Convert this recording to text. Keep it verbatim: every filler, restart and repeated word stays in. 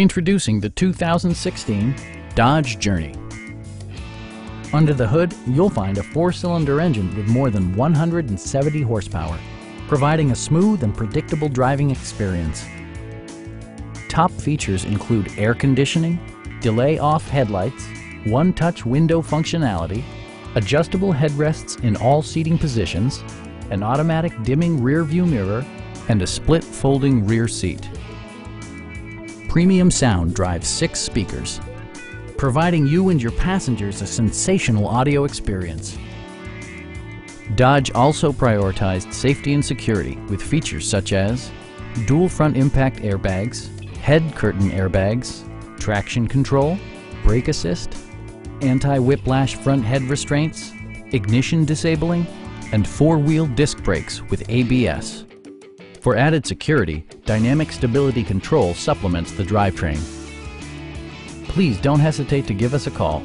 Introducing the two thousand sixteen Dodge Journey. Under the hood, you'll find a four-cylinder engine with more than one hundred seventy horsepower, providing a smooth and predictable driving experience. Top features include air conditioning, delay-off headlights, one-touch window functionality, adjustable headrests in all seating positions, an automatic dimming rear-view mirror, and a split folding rear seat. Premium sound drives six speakers, providing you and your passengers a sensational audio experience. Dodge also prioritized safety and security with features such as dual front impact airbags, head curtain airbags, traction control, brake assist, anti-whiplash front head restraints, ignition disabling, and four-wheel disc brakes with A B S. For added security, dynamic stability control supplements the drivetrain. Please don't hesitate to give us a call.